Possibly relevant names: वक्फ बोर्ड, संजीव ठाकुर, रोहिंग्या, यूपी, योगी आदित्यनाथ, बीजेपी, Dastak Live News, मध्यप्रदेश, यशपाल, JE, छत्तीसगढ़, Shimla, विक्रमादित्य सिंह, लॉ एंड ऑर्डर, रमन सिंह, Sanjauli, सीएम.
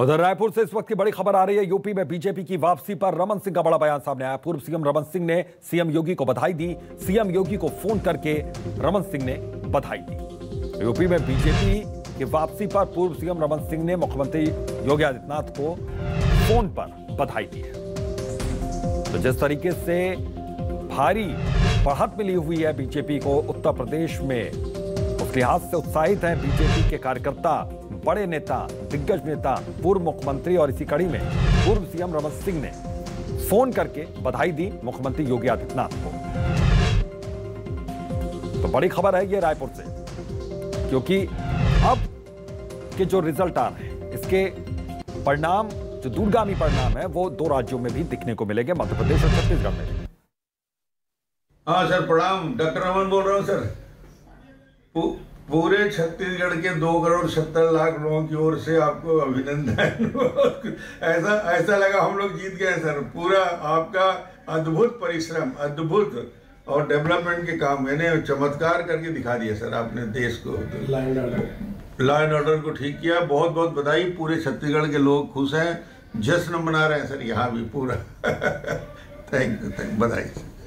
उधर रायपुर से इस वक्त की बड़ी खबर आ रही है। यूपी में बीजेपी की वापसी पर रमन सिंह का बड़ा बयान सामने आया। पूर्व सीएम रमन सिंह ने सीएम योगी को बधाई दी। सीएम योगी को फोन करके रमन सिंह ने बधाई दी। यूपी में बीजेपी की वापसी पर पूर्व सीएम रमन सिंह ने मुख्यमंत्री योगी आदित्यनाथ को फोन पर बधाई दी है। तो जिस तरीके से भारी बढ़त मिली हुई है बीजेपी को उत्तर प्रदेश में, उस लिहाज से उत्साहित हैं बीजेपी के कार्यकर्ता, बड़े नेता, दिग्गज नेता, पूर्व मुख्यमंत्री। और इसी कड़ी में पूर्व सीएम रमन सिंह ने फोन करके बधाई दी मुख्यमंत्री योगी आदित्यनाथ को। तो बड़ी खबर है ये रायपुर से, क्योंकि अब के जो रिजल्ट आ रहे हैं, इसके परिणाम, जो दूरगामी परिणाम है, वो दो राज्यों में भी दिखने को मिलेंगे, मध्यप्रदेश और छत्तीसगढ़ में। हाँ सर, प्रणाम। डॉक्टर रमन बोल रहा हूँ सर। पूरे छत्तीसगढ़ के 2,70,00,000 लोगों की ओर से आपको अभिनंदन। ऐसा लगा हम लोग जीत गए सर। पूरा आपका अद्भुत परिश्रम, अद्भुत और डेवलपमेंट के काम मैंने चमत्कार करके दिखा दिया सर। आपने देश को लॉ एंड ऑर्डर को ठीक किया। बहुत बहुत बधाई। पूरे छत्तीसगढ़ के लोग खुश हैं, जश्न मना रहे हैं सर यहाँ भी पूरा। थैंक यू, बधाई।